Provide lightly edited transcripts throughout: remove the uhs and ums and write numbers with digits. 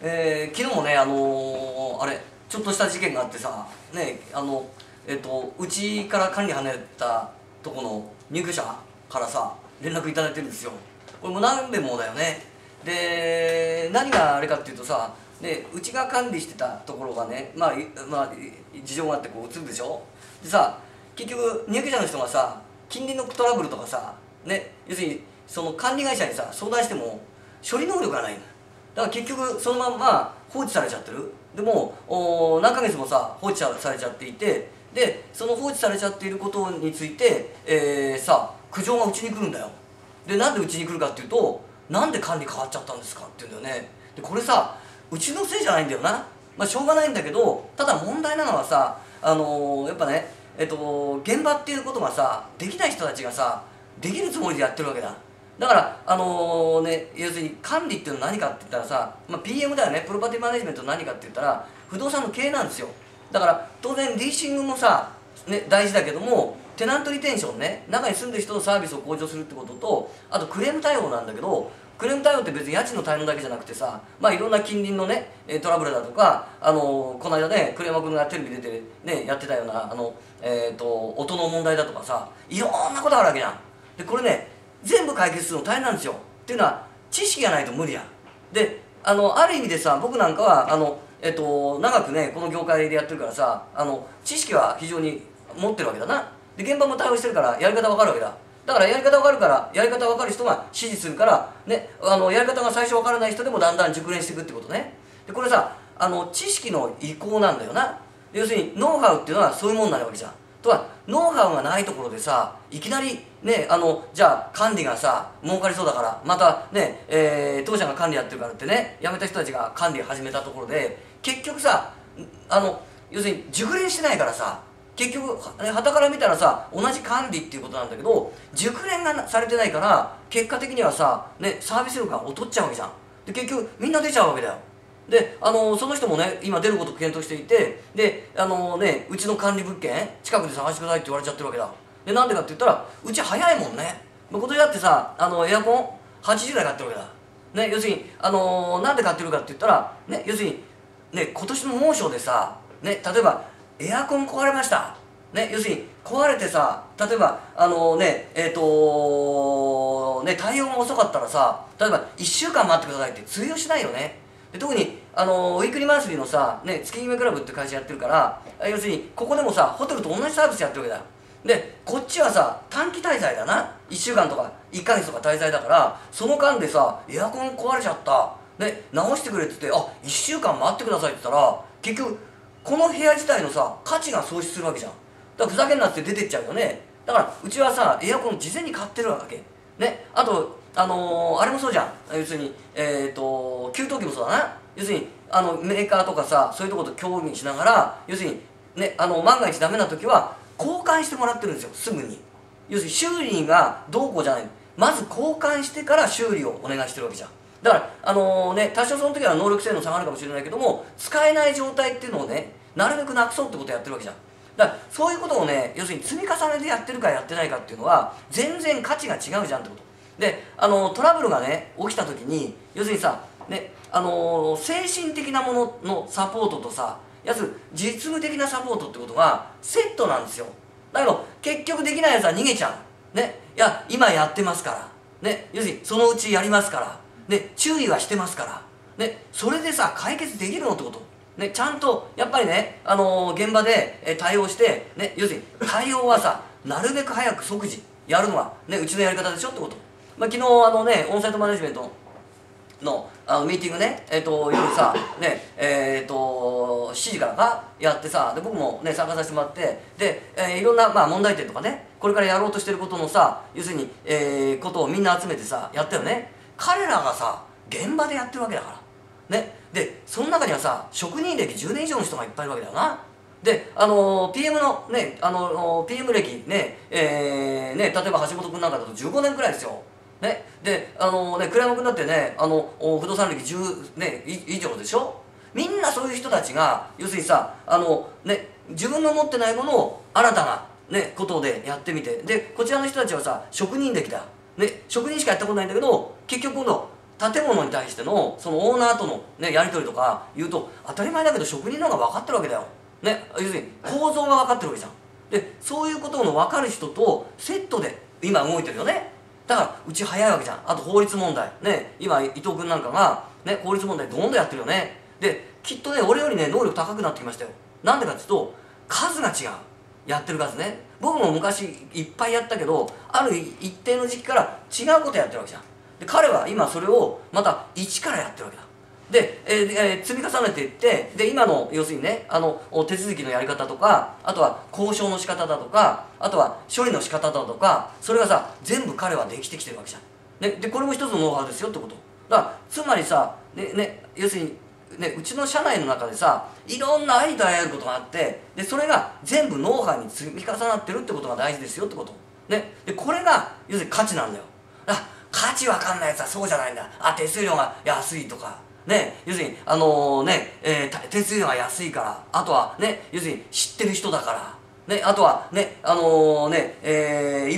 昨日もねあれちょっとした事件があってさねうちから管理離れたとこの入居者からさ連絡いただいてるんですよ。これもう何べんもだよね。で何があれかっていうとさでうちが管理してたところがねまあ事情があってこう移るでしょ。でさ結局入居者の人がさ近隣のトラブルとかさね要するにその管理会社にさ相談しても処理能力がないんだ。だから結局そのまんま放置されちゃってる。でも何ヶ月もさ放置されちゃっていてでその放置されちゃっていることについて、さ苦情がうちに来るんだよ。でなんでうちに来るかっていうとなんで管理変わっちゃったんですかって言うんだよね。でこれさうちのせいじゃないんだよな。まあしょうがないんだけどただ問題なのはさやっぱね現場っていうことがさできない人たちがさできるつもりでやってるわけだ。だから要するに管理っていうのは何かって言ったらさ、まあ、PM だよね。プロパティマネジメント何かって言ったら不動産の経営なんですよ。だから当然リーシングもさ、ね、大事だけどもテナントリテンションね中に住んでる人のサービスを向上するってこととあとクレーム対応なんだけどクレーム対応って別に家賃の対応だけじゃなくてさまあいろんな近隣のねトラブルだとかこの間ね栗山君がテレビ出てねやってたような音の問題だとかさいろんなことあるわけじゃん。でこれね全部解決するの大変なんですよ。っていうのは知識がないと無理やん。である意味でさ僕なんかは長くねこの業界でやってるからさ知識は非常に持ってるわけだな。で現場も対応してるからやり方わかるわけだ。だからやり方わかるからやり方わかる人が指示するから、ね、やり方が最初わからない人でもだんだん熟練していくってことね。でこれさ知識の移行なんだよな。要するにノウハウっていうのはそういうもんなわけじゃん。とはノウハウがないところでさいきなりねじゃあ管理がさ儲かりそうだからまたね、当社が管理やってるからってね辞めた人たちが管理始めたところで結局さ要するに熟練してないからさ結局傍から見たらさ同じ管理っていうことなんだけど熟練がされてないから結果的にはさ、ね、サービス力が劣っちゃうわけじゃん。で結局みんな出ちゃうわけだよ。でその人もね今出ることを検討していてでうちの管理物件近くで探してくださいって言われちゃってるわけだ。でなんでかって言ったらうち早いもんね。今年だってさエアコン80台買ってるわけだ、ね、要するになんで買ってるかって言ったら、ね、要するに、ね、今年の猛暑でさ、ね、例えばエアコン壊れました、ね、要するに壊れてさ例えば対応が遅かったらさ例えば1週間待ってくださいって通用しないよね。で特にウィークリーマンスリーのさ、ね、月決めクラブって会社やってるから要するにここでもさホテルと同じサービスやってるわけだ。でこっちはさ短期滞在だな1週間とか1ヶ月とか滞在だからその間でさエアコン壊れちゃった、ね、直してくれって言ってあ1週間待ってくださいって言ったら結局この部屋自体のさ価値が喪失するわけじゃん。だからふざけんなって出てっちゃうよね。だからうちはさエアコン事前に買ってるわけね。あとあれもそうじゃん。要するに給湯器もそうだな。要するにメーカーとかさそういうとこと協議しながら要するにね万が一ダメな時は交換してもらってるんですよすぐに。要するに修理がどうこうじゃないまず交換してから修理をお願いしてるわけじゃん。だから多少その時は能力性能下がるかもしれないけども使えない状態っていうのをねなるべくなくそうってことをやってるわけじゃん。だからそういうことをね要するに積み重ねでやってるかやってないかっていうのは全然価値が違うじゃんってことでトラブルがね起きた時に要するにさ、ね精神的なもののサポートとさやつ実務的なサポートってことがセットなんですよ。だけど結局できないやつは逃げちゃうね。いや今やってますからね要するにそのうちやりますからね注意はしてますからねそれでさ解決できるのってことね、ちゃんとやっぱりね、現場で対応して、ね、要するに対応はさなるべく早く即時やるのが、ね、うちのやり方でしょってこと、まあ、昨日ねオンサイトマネジメントのミーティングね夜さね7時からかやってさで僕もね参加させてもらってで、いろんな、まあ、問題点とかねこれからやろうとしてることのさ要するに、ことをみんな集めてさやったよね。彼らがさ現場でやってるわけだからね。でその中にはさ職人歴10年以上の人がいっぱいいるわけだよな。でPM のねPM 歴ねね例えば橋本君なんかだと15年くらいですよ。ねでね栗山君だってね不動産歴10年以上でしょ。みんなそういう人たちが要するにさね自分の持ってないものを新たなねことでやってみてでこちらの人たちはさ職人歴だね職人しかやったことないんだけど結局今度建物に対してのそのオーナーとの、ね、やり取りとか言うと、当たり前だけど職人の方が分かってるわけだよ、ね、要するに構造が分かってるわけじゃん。でそういうことの分かる人とセットで今動いてるよね。だからうち早いわけじゃん。あと法律問題ね、今伊藤君なんかが、ね、法律問題どんどんやってるよね。できっとね俺よりね能力高くなってきましたよ。なんでかっていうと数が違う、やってる数ね。僕も昔いっぱいやったけど、ある一定の時期から違うことやってるわけじゃん。で彼は今それをまた一からやってるわけだ。で、積み重ねていって、で今の要するにね手続きのやり方とか、あとは交渉の仕方だとか、あとは処理の仕方だとか、それがさ全部彼はできてきてるわけじゃん。でこれも一つのノウハウですよってことだから、つまりさ、要するに、ね、うちの社内の中でさいろんなアイデアやることがあって、でそれが全部ノウハウに積み重なってるってことが大事ですよってこと、ね、でこれが要するに価値なんだよ。価値わかんないやつはそうじゃないんだ。あ、手数料が安いとかね、要するに手数料が安いから、あとはね要するに知ってる人だから、ね、あとはねい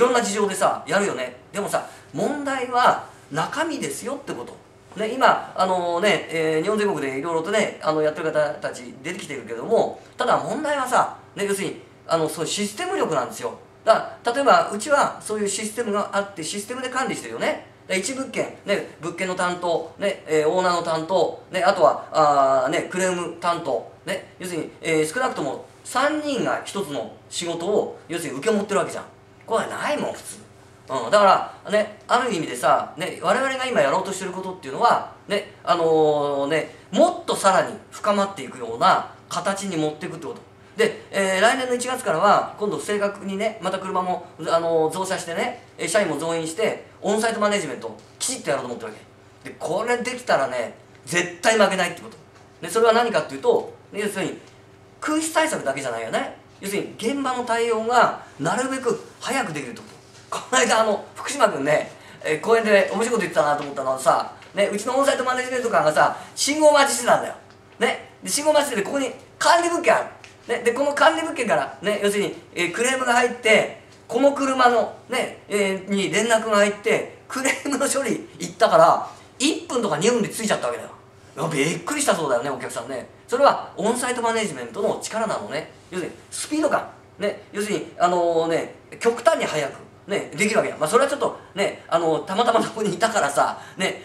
ろんな事情でさやるよね。でもさ問題は中身ですよってこと。ね、今日本全国でいろいろとねやってる方たち出てきてるけども、ただ問題はさ、ね、要するにそうシステム力なんですよ。だから例えばうちはそういうシステムがあって、システムで管理してるよね。一物件、ね、物件の担当、ねオーナーの担当、ね、あとはクレーム担当、ね、要するに、少なくとも3人が1つの仕事を要するに受け持ってるわけじゃん。これはないもん普通、だから、ね、ある意味でさ、ね、我々が今やろうとしてることっていうのは、ねもっとさらに深まっていくような形に持っていくってことで、来年の1月からは今度正確にねまた車も増車してね、社員も増員してオンサイトマネジメントをきちっとやろうと思ってるわけで、これできたらね絶対負けないってことで、それは何かっていうと要するに空室対策だけじゃないよね。要するに現場の対応がなるべく早くできるってこと。この間福島君ね、公園で面白いこと言ってたなと思ったのはさ、ね、うちのオンサイトマネジメント官がさ信号待ちしてたんだよ、ね、で信号待ちしててここに管理物件ある。でこの管理物件から、ね、要するに、クレームが入ってこの車の、ねに連絡が入ってクレームの処理行ったから1分とか2分で着いちゃったわけだよ。びっくりしたそうだよねお客さんね。それはオンサイトマネジメントの力なのね。要するにスピード感、ね、要するに極端に速く、ね、できるわけだ。それはちょっと、ね、たまたまそこにいたからさ、ね、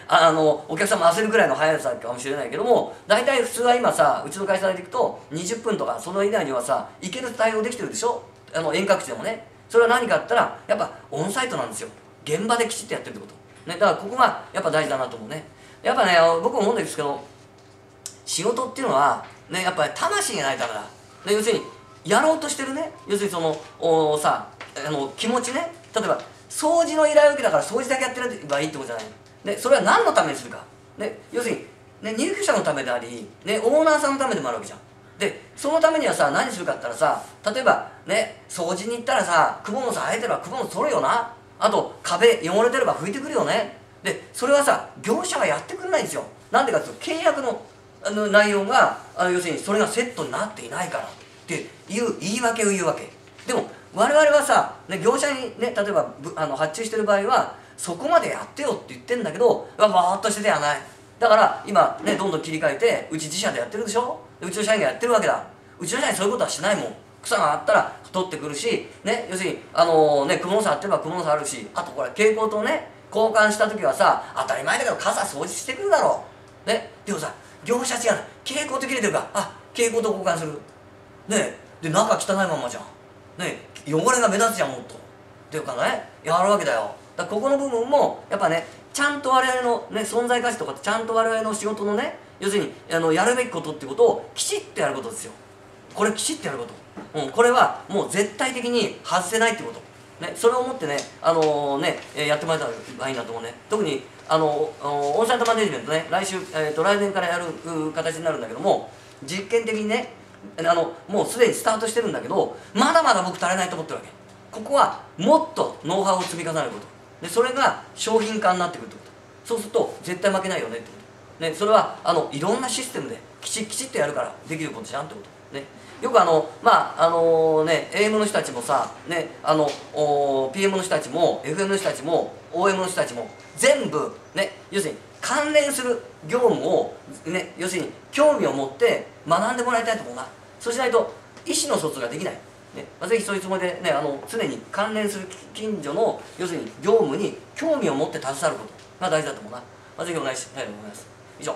お客さんも焦るくらいの速さかもしれないけども、大体普通は今さうちの会社で行くと20分とかその以内にはさ行ける対応できてるでしょ、遠隔地でもね。それは何かって言ったらやっぱオンサイトなんですよ。現場できちっとやってるってこと、ね、だからここがやっぱ大事だなと思うね。やっぱね僕思うんですけど、仕事っていうのは、ね、やっぱり魂がないからだ。要するにやろうとしてるね、要するにそのさ気持ちね、例えば掃除の依頼を受けたから掃除だけやってればいいってことじゃないの、ね、それは何のためにするか、ね、要するに、ね、入居者のためであり、ね、オーナーさんのためでもあるわけじゃん。でそのためにはさ何するかって言ったらさ、例えばね掃除に行ったらさクモの巣生えてればクモの巣取るよな、あと壁汚れてれば拭いてくるよね。でそれはさ業者がやってくれないんですよ。なんでかっていうと契約の内容が要するにそれがセットになっていないからっていう言い訳を言うわけ。でも我々はさ、ね、業者にね例えば発注してる場合はそこまでやってよって言ってんだけどわーっとしててやない。だから今ねどんどん切り替えてうち自社でやってるでしょ。うちの社員がやってるわけだ。うちの社員そういうことはしないもん。草があったら取ってくるし、ね、要するに蜘蛛の巣あってれば蜘蛛の巣あるし、あとこれ蛍光灯ね交換した時はさ当たり前だけど傘掃除してくるだろう、ね、でもさ業者違うな、蛍光灯切れてるからあ蛍光灯交換する、ね、で中汚いままじゃん、ね、汚れが目立つじゃんもっとっていうかねやるわけだよ。だからここの部分もやっぱねちゃんと我々の、ね、存在価値とかちゃんと我々の仕事のね要するにやるべきことってことをきちっとやることですよ。これきちっとやること、これはもう絶対的に外せないってこと、ね、それをもってねやってもらえたらいいなと思うね。特にオンサイトマネジメントね来年からやる形になるんだけども、実験的にねもうすでにスタートしてるんだけどまだまだ僕足りないと思ってるわけ。ここはもっとノウハウを積み重ねることで、それが商品化になってくるってこと。そうすると絶対負けないよねってこと、ね、それはいろんなシステムできちっとやるからできることじゃんってこと、ね、よくAM の人たちもさ、ね、PM の人たちも FM の人たちも OM の人たちも全部ね要するに関連する業務を、ね、要するに興味を持って学んでもらいたいと思うな。そうしないと意思の疎通ができない、ね、ぜひそういうつもりで、ね、常に関連する近所の要するに業務に興味を持って携わることが大事だと思うな。ぜひお願いしたいと思います。以上。